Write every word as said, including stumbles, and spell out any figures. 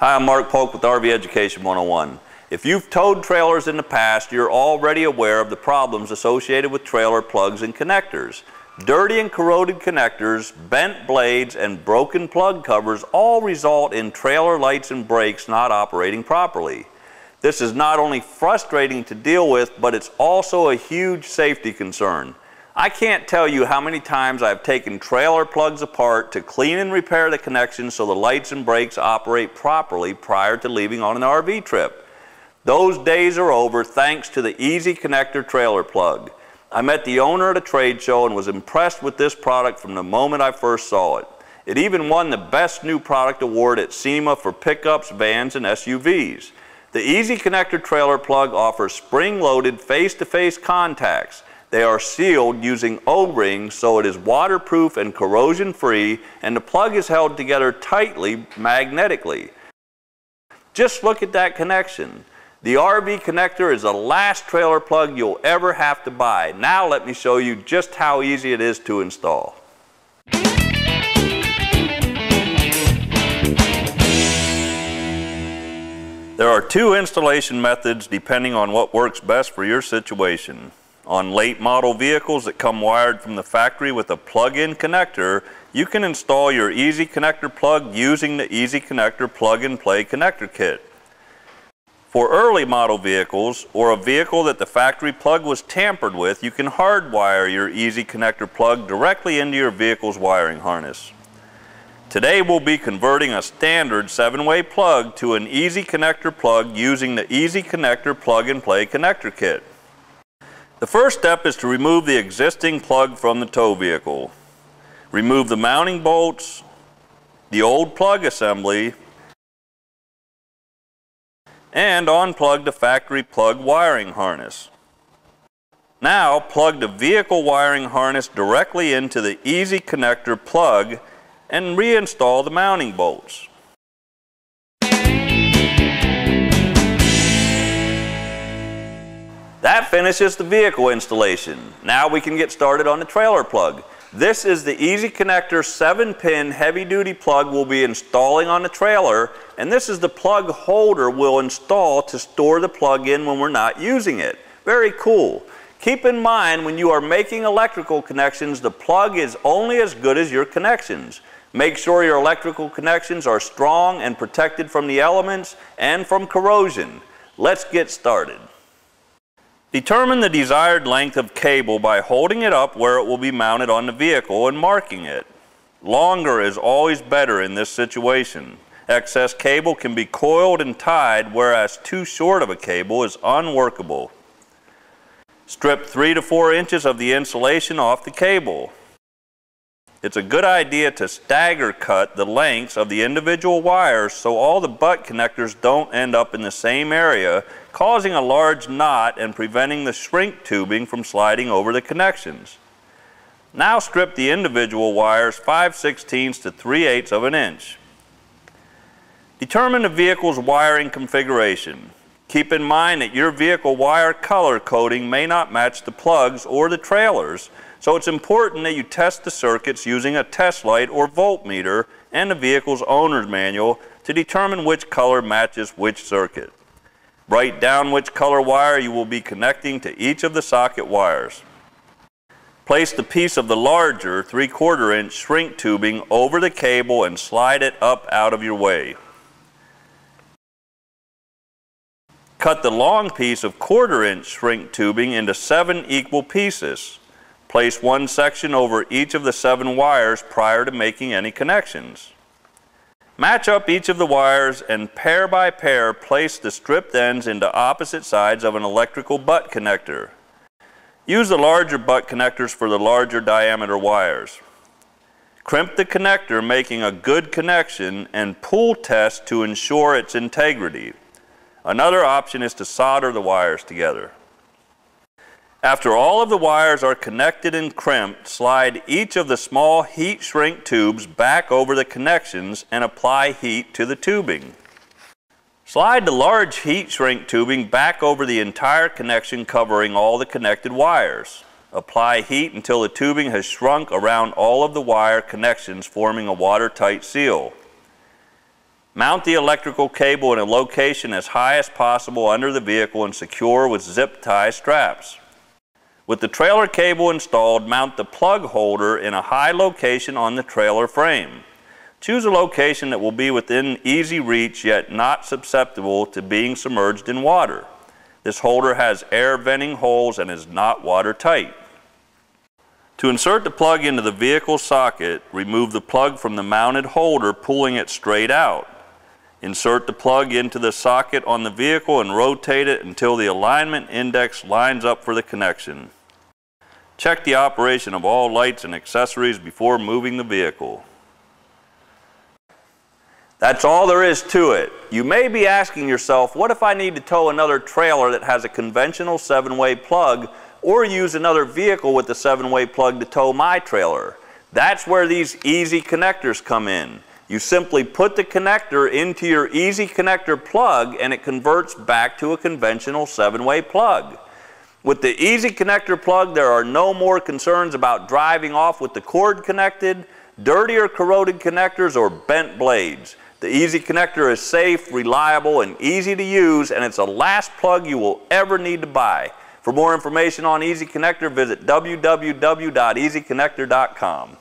Hi, I'm Mark Polk with R V Education one oh one. If you've towed trailers in the past, you're already aware of the problems associated with trailer plugs and connectors. Dirty and corroded connectors, bent blades, and broken plug covers all result in trailer lights and brakes not operating properly. This is not only frustrating to deal with, but it's also a huge safety concern. I can't tell you how many times I've taken trailer plugs apart to clean and repair the connections so the lights and brakes operate properly prior to leaving on an R V trip. Those days are over thanks to the E Z Connector trailer plug. I met the owner at a trade show and was impressed with this product from the moment I first saw it. It even won the Best New Product Award at SEMA for pickups, vans, and S U Vs. The E Z Connector trailer plug offers spring-loaded face-to-face contacts. They are sealed using O-rings, so it is waterproof and corrosion-free, and the plug is held together tightly magnetically. Just look at that connection. The R V connector is the last trailer plug you'll ever have to buy. Now let me show you just how easy it is to install. There are two installation methods depending on what works best for your situation. On late model vehicles that come wired from the factory with a plug-in connector, you can install your E Z Connector plug using the E Z Connector Plug-and-Play Connector Kit. For early model vehicles, or a vehicle that the factory plug was tampered with, you can hardwire your E Z Connector plug directly into your vehicle's wiring harness. Today we'll be converting a standard seven-way plug to an E Z Connector plug using the E Z Connector Plug-and-Play Connector Kit. The first step is to remove the existing plug from the tow vehicle. Remove the mounting bolts, the old plug assembly, and unplug the factory plug wiring harness. Now plug the vehicle wiring harness directly into the E Z Connector plug and reinstall the mounting bolts. That finishes the vehicle installation. Now we can get started on the trailer plug. This is the E Z Connector seven pin heavy-duty plug we'll be installing on the trailer, and this is the plug holder we'll install to store the plug in when we're not using it. Very cool. Keep in mind, when you are making electrical connections, the plug is only as good as your connections. Make sure your electrical connections are strong and protected from the elements and from corrosion. Let's get started. Determine the desired length of cable by holding it up where it will be mounted on the vehicle and marking it. Longer is always better in this situation. Excess cable can be coiled and tied, whereas too short of a cable is unworkable. Strip three to four inches of the insulation off the cable. It's a good idea to stagger cut the lengths of the individual wires so all the butt connectors don't end up in the same area, causing a large knot and preventing the shrink tubing from sliding over the connections. Now strip the individual wires five sixteenths to three eighths of an inch. Determine the vehicle's wiring configuration. Keep in mind that your vehicle wire color coding may not match the plugs or the trailers, so it's important that you test the circuits using a test light or voltmeter and the vehicle's owner's manual to determine which color matches which circuit. Write down which color wire you will be connecting to each of the socket wires. Place the piece of the larger three quarter inch shrink tubing over the cable and slide it up out of your way. Cut the long piece of quarter inch shrink tubing into seven equal pieces. Place one section over each of the seven wires prior to making any connections. Match up each of the wires and pair by pair place the stripped ends into opposite sides of an electrical butt connector. Use the larger butt connectors for the larger diameter wires. Crimp the connector, making a good connection, and pull test to ensure its integrity. Another option is to solder the wires together. After all of the wires are connected and crimped, slide each of the small heat shrink tubes back over the connections and apply heat to the tubing. Slide the large heat shrink tubing back over the entire connection, covering all the connected wires. Apply heat until the tubing has shrunk around all of the wire connections, forming a watertight seal. Mount the electrical cable in a location as high as possible under the vehicle and secure with zip tie straps. With the trailer cable installed, mount the plug holder in a high location on the trailer frame. Choose a location that will be within easy reach yet not susceptible to being submerged in water. This holder has air venting holes and is not watertight. To insert the plug into the vehicle socket, remove the plug from the mounted holder, pulling it straight out. Insert the plug into the socket on the vehicle and rotate it until the alignment index lines up for the connection. Check the operation of all lights and accessories before moving the vehicle. That's all there is to it. You may be asking yourself, what if I need to tow another trailer that has a conventional seven-way plug, or use another vehicle with a seven-way plug to tow my trailer? That's where these E Z connectors come in. You simply put the connector into your E Z connector plug and it converts back to a conventional seven-way plug. With the E Z connector plug, there are no more concerns about driving off with the cord connected, dirty or corroded connectors, or bent blades. The E Z connector is safe, reliable, and easy to use, and it's the last plug you will ever need to buy. For more information on E Z Connector, visit w w w dot e z connector dot com.